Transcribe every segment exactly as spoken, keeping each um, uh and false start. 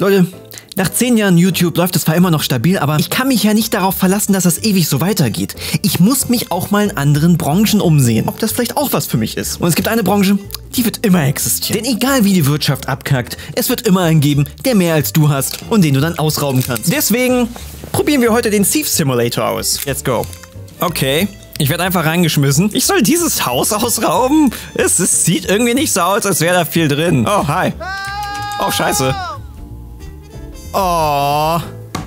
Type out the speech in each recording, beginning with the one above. Leute, nach zehn Jahren YouTube läuft es zwar immer noch stabil, aber ich kann mich ja nicht darauf verlassen, dass das ewig so weitergeht. Ich muss mich auch mal in anderen Branchen umsehen, ob das vielleicht auch was für mich ist. Und es gibt eine Branche, die wird immer existieren. Denn egal wie die Wirtschaft abkackt, es wird immer einen geben, der mehr als du hast und den du dann ausrauben kannst. Deswegen probieren wir heute den Thief Simulator aus. Let's go. Okay. Ich werde einfach reingeschmissen. Ich soll dieses Haus ausrauben? Es, es sieht irgendwie nicht so aus, als wäre da viel drin. Oh, hi. Oh, scheiße. Oh.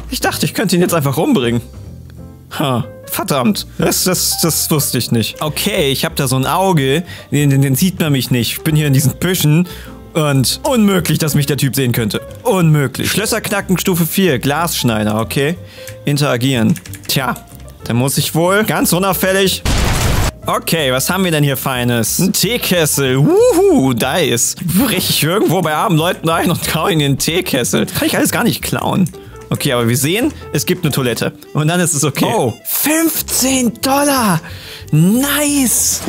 Ich dachte, ich könnte ihn jetzt einfach umbringen. Ha. Verdammt. Das, das, das wusste ich nicht. Okay, ich habe da so ein Auge. Den, den, den sieht man mich nicht. Ich bin hier in diesen Büschen. Und unmöglich, dass mich der Typ sehen könnte. Unmöglich. Schlösser knacken, Stufe vier. Glasschneider, okay. Interagieren. Tja. Dann muss ich wohl ganz unauffällig... Okay, was haben wir denn hier Feines? Ein Teekessel. Wuhu, Dice. Brech ich irgendwo bei armen Leuten ein und klaue ihnen den Teekessel. Das kann ich alles gar nicht klauen. Okay, aber wir sehen, es gibt eine Toilette. Und dann ist es okay. Oh, fünfzehn Dollar. Nice.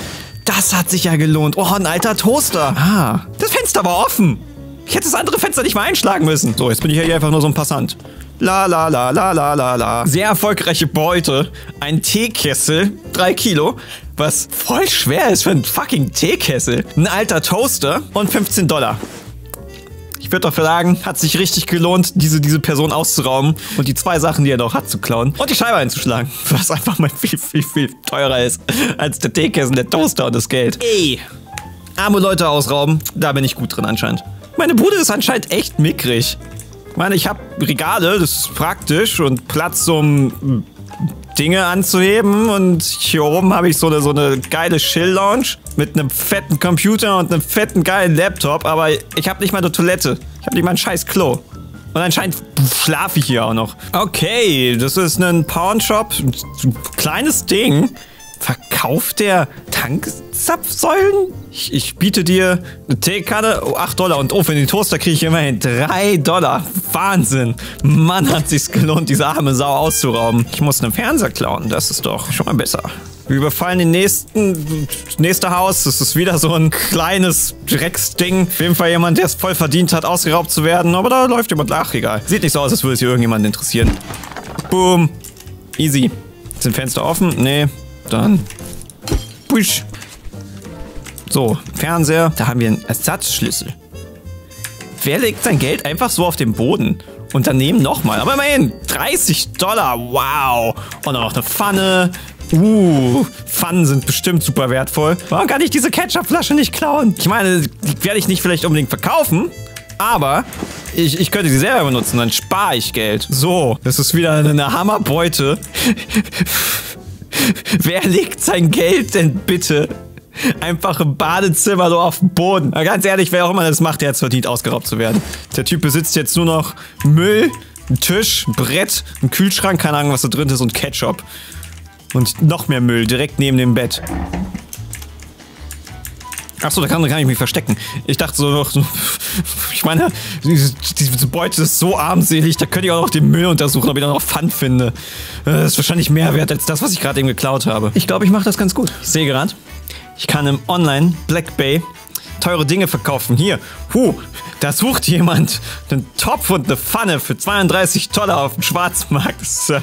Das hat sich ja gelohnt. Oh, ein alter Toaster. Ah, das Fenster war offen. Ich hätte das andere Fenster nicht mal einschlagen müssen. So, jetzt bin ich hier einfach nur so ein Passant. La la la la la la la. Sehr erfolgreiche Beute. Ein Teekessel. drei Kilo. Was voll schwer ist für einen fucking Teekessel. Ein alter Toaster und fünfzehn Dollar. Ich würde doch sagen, hat sich richtig gelohnt, diese, diese Person auszurauben und die zwei Sachen, die er noch hat, zu klauen und die Scheibe einzuschlagen. Was einfach mal viel, viel, viel teurer ist als der Teekessel, der Toaster und das Geld. Ey. Arme Leute ausrauben, da bin ich gut drin anscheinend. Meine Bude ist anscheinend echt mickrig. Ich meine, ich habe Regale, das ist praktisch und Platz, um Dinge anzuheben. Und hier oben habe ich so eine, so eine geile Chill-Lounge mit einem fetten Computer und einem fetten geilen Laptop. Aber ich habe nicht mal eine Toilette. Ich habe nicht mal ein scheiß Klo. Und anscheinend schlafe ich hier auch noch. Okay, das ist ein Pawnshop. Ein kleines Ding. Verkauf der Tankzapfsäulen? Ich, ich biete dir eine Teekanne, oh, acht Dollar. Und oh, für den Toaster kriege ich immerhin drei Dollar. Wahnsinn. Mann, hat sich's gelohnt, diese arme Sau auszurauben. Ich muss einen Fernseher klauen, das ist doch schon mal besser. Wir überfallen den nächsten, nächste Haus. Das ist wieder so ein kleines Drecksding. Auf jeden Fall jemand, der es voll verdient hat, ausgeraubt zu werden. Aber da läuft jemand nach, egal. Sieht nicht so aus, als würde es hier irgendjemanden interessieren. Boom. Easy. Sind Fenster offen? Nee. Dann. Push. So, Fernseher. Da haben wir einen Ersatzschlüssel. Wer legt sein Geld einfach so auf den Boden? Und daneben nochmal. Aber immerhin, dreißig Dollar. Wow. Und dann noch eine Pfanne. Uh, Pfannen sind bestimmt super wertvoll. Warum kann ich diese Ketchupflasche nicht klauen? Ich meine, die werde ich nicht vielleicht unbedingt verkaufen. Aber ich, ich könnte sie selber benutzen. Dann spare ich Geld. So, das ist wieder eine Hammerbeute. Wer legt sein Geld denn bitte einfach im Badezimmer so auf den Boden? Aber ganz ehrlich, wer auch immer das macht, der hat es verdient, ausgeraubt zu werden. Der Typ besitzt jetzt nur noch Müll, einen Tisch, ein Brett, einen Kühlschrank, keine Ahnung, was da drin ist und Ketchup. Und noch mehr Müll, direkt neben dem Bett. Achso, da kann, da kann ich mich verstecken. Ich dachte so, ich meine, diese Beute ist so armselig, da könnte ich auch noch den Müll untersuchen, ob ich da noch Pfand finde. Das ist wahrscheinlich mehr wert als das, was ich gerade eben geklaut habe. Ich glaube, ich mache das ganz gut. Ich sehe gerade, ich kann im Online Black Bay teure Dinge verkaufen. Hier, huh, da sucht jemand einen Topf und eine Pfanne für zweiunddreißig Dollar auf dem Schwarzmarkt. Das ist, äh,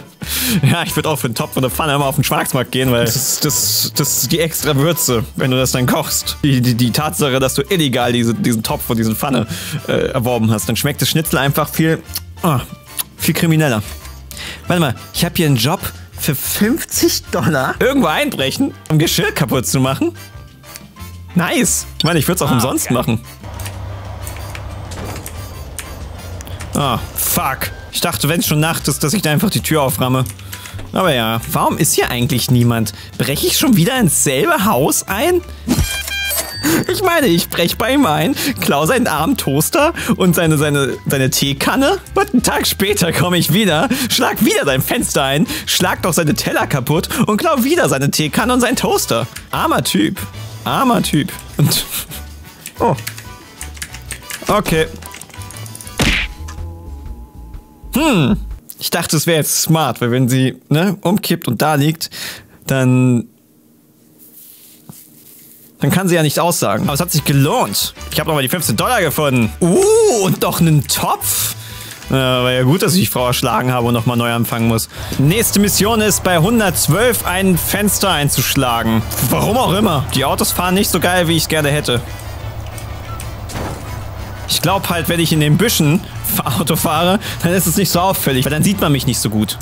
ja, ich würde auch für einen Topf und eine Pfanne immer auf den Schwarzmarkt gehen, weil das ist, das, das ist die extra Würze, wenn du das dann kochst. Die, die, die Tatsache, dass du illegal diese, diesen Topf und diese Pfanne äh, erworben hast, dann schmeckt das Schnitzel einfach viel, oh, viel krimineller. Warte mal, ich habe hier einen Job für fünfzig Dollar. Irgendwo einbrechen, um Geschirr kaputt zu machen. Nice! Ich meine, ich würde es auch ah, umsonst okay. machen. Ah, fuck. Ich dachte, wenn es schon Nacht ist, dass ich da einfach die Tür auframme. Aber ja, warum ist hier eigentlich niemand? Breche ich schon wieder ins selbe Haus ein? Ich meine, ich breche bei ihm ein, klaue seinen armen Toaster und seine, seine, seine Teekanne. Und einen Tag später komme ich wieder, schlag wieder sein Fenster ein, schlag doch seine Teller kaputt und klaue wieder seine Teekanne und seinen Toaster. Armer Typ. Armer Typ. Und oh. Okay. Hm. Ich dachte, es wäre jetzt smart, weil wenn sie, ne, umkippt und da liegt, dann... Dann kann sie ja nichts aussagen. Aber es hat sich gelohnt. Ich habe nochmal die fünfzehn Dollar gefunden. Uh, und doch einen Topf. Äh, war ja gut, dass ich die Frau erschlagen habe und nochmal neu anfangen muss. Nächste Mission ist, bei hundertzwölf ein Fenster einzuschlagen. Warum auch immer. Die Autos fahren nicht so geil, wie ich es gerne hätte. Ich glaube halt, wenn ich in den Büschen Auto fahre, dann ist es nicht so auffällig, weil dann sieht man mich nicht so gut.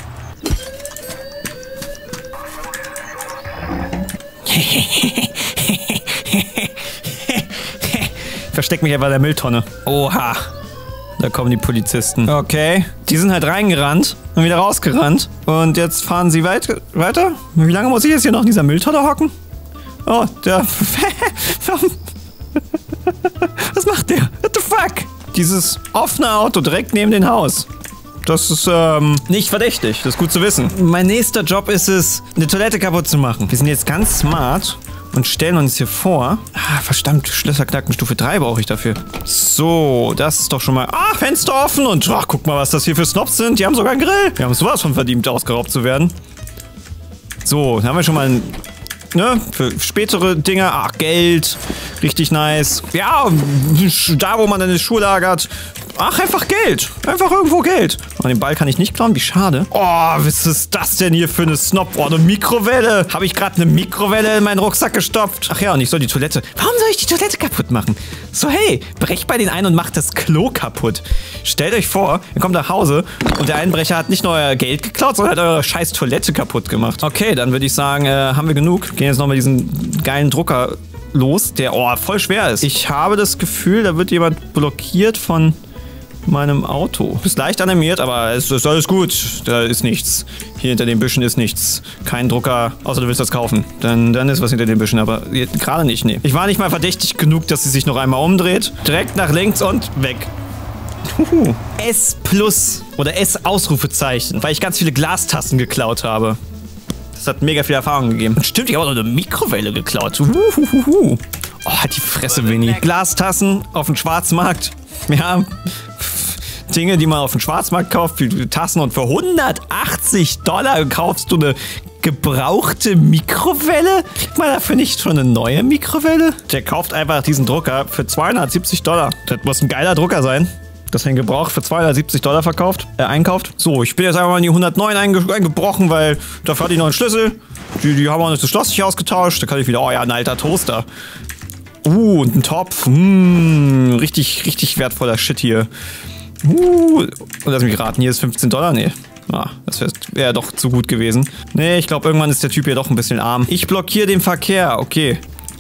Ich versteck mich ja bei der Mülltonne. Oha. Da kommen die Polizisten. Okay. Die sind halt reingerannt und wieder rausgerannt. Und jetzt fahren sie weit weiter. Wie lange muss ich jetzt hier noch in dieser Mülltonne hocken? Oh, der... Was macht der? What the fuck? Dieses offene Auto direkt neben dem Haus. Das ist, ähm, nicht verdächtig. Das ist gut zu wissen. Mein nächster Job ist es, eine Toilette kaputt zu machen. Wir sind jetzt ganz smart und stellen uns hier vor. Ah, verdammt, Schlösserknacken Stufe drei brauche ich dafür. So, das ist doch schon mal... Ah, Fenster offen und... Ach, guck mal, was das hier für Snobs sind. Die haben sogar einen Grill. Wir haben sowas von verdient, ausgeraubt zu werden. So, dann haben wir schon mal ein... Ne, für spätere Dinge. Ach, Geld. Richtig nice. Ja, da, wo man dann die Schuhe lagert. Ach, einfach Geld. Einfach irgendwo Geld. Und den Ball kann ich nicht klauen, wie schade. Oh, was ist das denn hier für eine Snob? Oh, eine Mikrowelle. Habe ich gerade eine Mikrowelle in meinen Rucksack gestopft? Ach ja, und ich soll die Toilette... Warum soll ich die Toilette kaputt machen? So, hey, brech bei den ein und macht das Klo kaputt. Stellt euch vor, ihr kommt nach Hause und der Einbrecher hat nicht nur euer Geld geklaut, sondern hat eure scheiß Toilette kaputt gemacht. Okay, dann würde ich sagen, äh, haben wir genug. Gehen jetzt nochmal diesen geilen Drucker los, der oh, voll schwer ist. Ich habe das Gefühl, da wird jemand blockiert von meinem Auto. Ist leicht animiert, aber es ist alles gut. Da ist nichts. Hier hinter den Büschen ist nichts. Kein Drucker, außer du willst das kaufen. Dann, dann ist was hinter den Büschen, aber gerade nicht, nee. Ich war nicht mal verdächtig genug, dass sie sich noch einmal umdreht. Direkt nach links und weg. Uhu. S plus oder S Ausrufezeichen, weil ich ganz viele Glastassen geklaut habe. Das hat mega viel Erfahrung gegeben. Und stimmt, ich habe auch noch eine Mikrowelle geklaut. Uhuhuhu. Oh, hat die Fresse, Winnie. Glastassen auf dem Schwarzmarkt. Ja, Dinge, die man auf dem Schwarzmarkt kauft, wie Tassen. Und für hundertachtzig Dollar kaufst du eine gebrauchte Mikrowelle? Kriegt man dafür nicht schon eine neue Mikrowelle? Der kauft einfach diesen Drucker für zweihundertsiebzig Dollar. Das muss ein geiler Drucker sein, dass er in Gebrauch für zweihundertsiebzig Dollar verkauft, äh, einkauft. So, ich bin jetzt einfach mal in die hundertneun einge eingebrochen, weil dafür hatte ich noch einen Schlüssel. Die, die haben auch nicht das Schloss nicht ausgetauscht. Da kann ich wieder, oh ja, ein alter Toaster. Uh, und ein Topf. Mm, richtig, richtig wertvoller Shit hier. Uh, lass mich raten, hier ist fünfzehn Dollar. Nee, ah, das wäre wär doch zu gut gewesen. Nee, ich glaube, irgendwann ist der Typ hier doch ein bisschen arm. Ich blockiere den Verkehr, okay.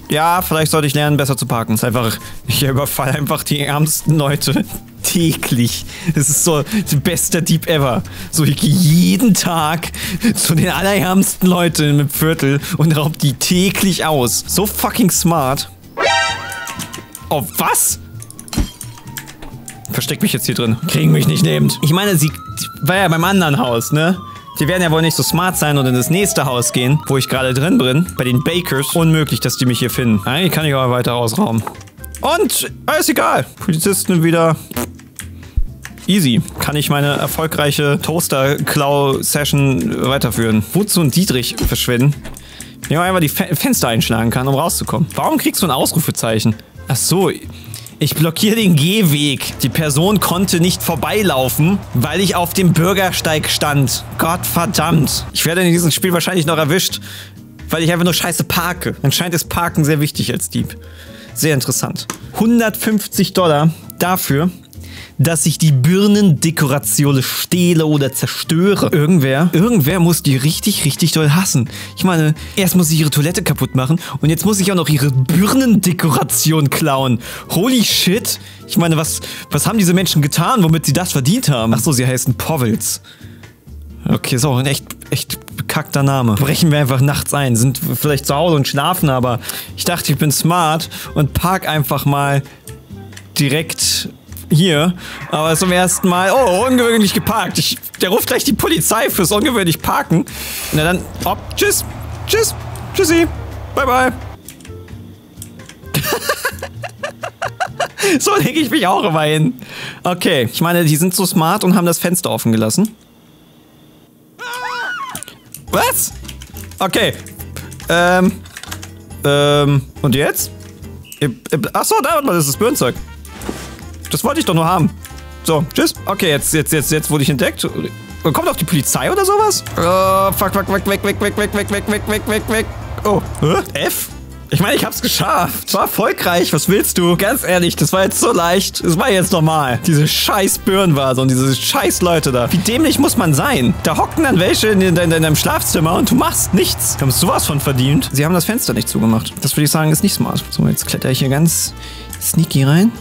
Ja, vielleicht sollte ich lernen, besser zu parken. Es ist einfach, ich überfalle einfach die ärmsten Leute täglich. Das ist so der beste Dieb ever. So, ich gehe jeden Tag zu den allerärmsten Leuten im Viertel und raub die täglich aus. So fucking smart. Oh, was? Versteck mich jetzt hier drin. Kriegen mich nicht nehmend. Ich meine, sie war ja beim anderen Haus, ne? Die werden ja wohl nicht so smart sein und in das nächste Haus gehen, wo ich gerade drin bin, bei den Bakers. Unmöglich, dass die mich hier finden. Eigentlich kann ich aber weiter ausrauben. Und, alles egal. Polizisten wieder. Easy. Kann ich meine erfolgreiche Toaster-Klau-Session weiterführen. Wozu ein Dietrich verschwinden? Wenn man einfach die Fe Fenster einschlagen kann, um rauszukommen. Warum kriegst du ein Ausrufezeichen? Ach so. Ich blockiere den Gehweg. Die Person konnte nicht vorbeilaufen, weil ich auf dem Bürgersteig stand. Gottverdammt. Ich werde in diesem Spiel wahrscheinlich noch erwischt, weil ich einfach nur scheiße parke. Anscheinend ist Parken sehr wichtig als Dieb. Sehr interessant. hundertfünfzig Dollar dafür, dass ich die Birnendekoration stehle oder zerstöre. Irgendwer, irgendwer muss die richtig, richtig doll hassen. Ich meine, erst muss ich ihre Toilette kaputt machen und jetzt muss ich auch noch ihre Birnendekoration klauen. Holy shit. Ich meine, was, was haben diese Menschen getan, womit sie das verdient haben? Achso, sie heißen Povels. Okay, ist auch ein echt, echt bekackter Name. Brechen wir einfach nachts ein, sind vielleicht zu Hause und schlafen, aber ich dachte, ich bin smart und park einfach mal direkt... Hier, aber zum ersten Mal... Oh, ungewöhnlich geparkt. Ich, der ruft gleich die Polizei fürs ungewöhnlich Parken. Na dann... Oh, tschüss. Tschüss. Tschüssi. Bye, bye. So lege ich mich auch immer hin. Okay, ich meine, die sind so smart und haben das Fenster offen gelassen. Was? Okay. Ähm... Ähm... Und jetzt? Achso, da, das ist das Birnzeug. Das wollte ich doch nur haben. So, tschüss. Okay, jetzt, jetzt, jetzt, jetzt wurde ich entdeckt. Kommt auch die Polizei oder sowas? Oh, fuck, fuck, weg, weg, weg, weg, weg, weg, weg, weg, weg, weg, weg. Oh, hä? F? Ich meine, ich hab's geschafft. War erfolgreich. Was willst du? Ganz ehrlich, das war jetzt so leicht. Es war jetzt normal. Diese scheiß Birnenvase und diese scheiß Leute da. Wie dämlich muss man sein? Da hocken dann welche in, in, in deinem Schlafzimmer und du machst nichts. Du hast sowas von verdient. Sie haben das Fenster nicht zugemacht. Das würde ich sagen, ist nicht smart. So, jetzt kletter ich hier ganz sneaky rein.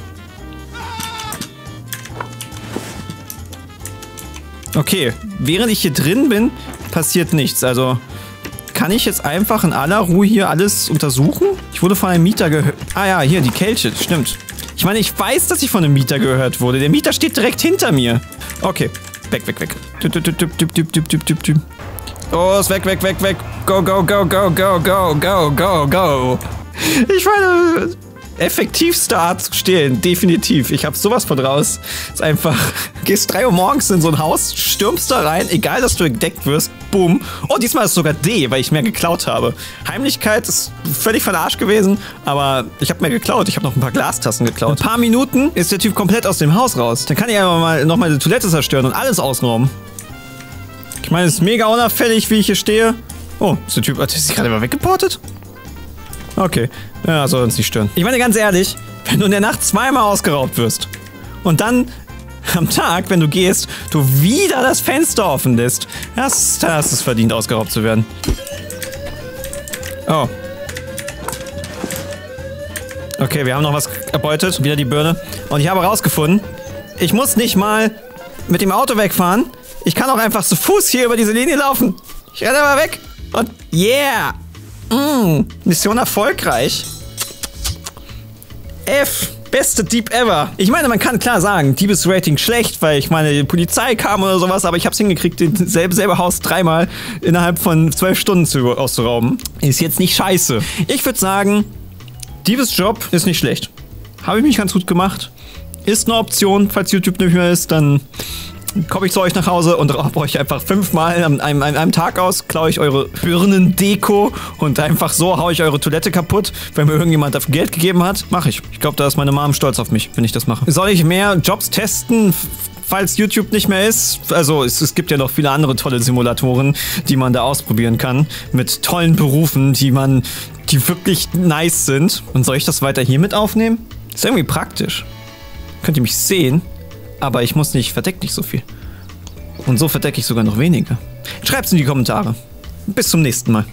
Okay, während ich hier drin bin, passiert nichts. Also... Kann ich jetzt einfach in aller Ruhe hier alles untersuchen? Ich wurde von einem Mieter gehört. Ah ja, hier, die Kelche, stimmt. Ich meine, ich weiß, dass ich von einem Mieter gehört wurde. Der Mieter steht direkt hinter mir. Okay, weg, weg, weg. Oh, ist weg, weg, weg, weg. Go, go, go, go, go, go, go, go, go. Ich meine, effektivster Art zu stehlen, definitiv. Ich hab sowas von raus. Ist einfach, gehst drei Uhr morgens in so ein Haus, stürmst da rein, egal, dass du entdeckt wirst, bumm. Oh, diesmal ist es sogar D, weil ich mehr geklaut habe. Heimlichkeit ist völlig verarscht gewesen, aber ich habe mehr geklaut. Ich habe noch ein paar Glastassen geklaut. In ein paar Minuten ist der Typ komplett aus dem Haus raus. Dann kann ich einfach mal noch meine Toilette zerstören und alles ausräumen. Ich meine, es ist mega unauffällig, wie ich hier stehe. Oh, ist der Typ, hat sich gerade mal weggeportet? Okay, ja, soll uns nicht stören. Ich meine, ganz ehrlich, wenn du in der Nacht zweimal ausgeraubt wirst und dann am Tag, wenn du gehst, du wieder das Fenster offen lässt, das, das ist verdient, ausgeraubt zu werden. Oh. Okay, wir haben noch was erbeutet, wieder die Birne. Und ich habe herausgefunden, ich muss nicht mal mit dem Auto wegfahren. Ich kann auch einfach zu Fuß hier über diese Linie laufen. Ich renne mal weg und yeah! Mm, Mission erfolgreich. F. Beste Dieb ever. Ich meine, man kann klar sagen, Diebesrating schlecht, weil ich meine, die Polizei kam oder sowas, aber ich hab's hingekriegt, dasselbe selbe Haus dreimal innerhalb von zwölf Stunden zu, auszurauben. Ist jetzt nicht scheiße. Ich würde sagen, Diebesjob ist nicht schlecht. Habe ich mich ganz gut gemacht. Ist eine Option, falls YouTube nicht mehr ist, dann... komme ich zu euch nach Hause und raube euch einfach fünfmal an einem, an einem Tag aus, klaue ich eure Birnendeko und einfach so haue ich eure Toilette kaputt, wenn mir irgendjemand dafür Geld gegeben hat, mache ich. Ich glaube, da ist meine Mom stolz auf mich, wenn ich das mache. Soll ich mehr Jobs testen, falls YouTube nicht mehr ist? Also, es, es gibt ja noch viele andere tolle Simulatoren, die man da ausprobieren kann, mit tollen Berufen, die man, die wirklich nice sind. Und soll ich das weiter hier mit aufnehmen? Ist irgendwie praktisch. Könnt ihr mich sehen? Aber ich muss nicht, verdeckt nicht so viel. Und so verdecke ich sogar noch weniger. Schreibt's in die Kommentare. Bis zum nächsten Mal.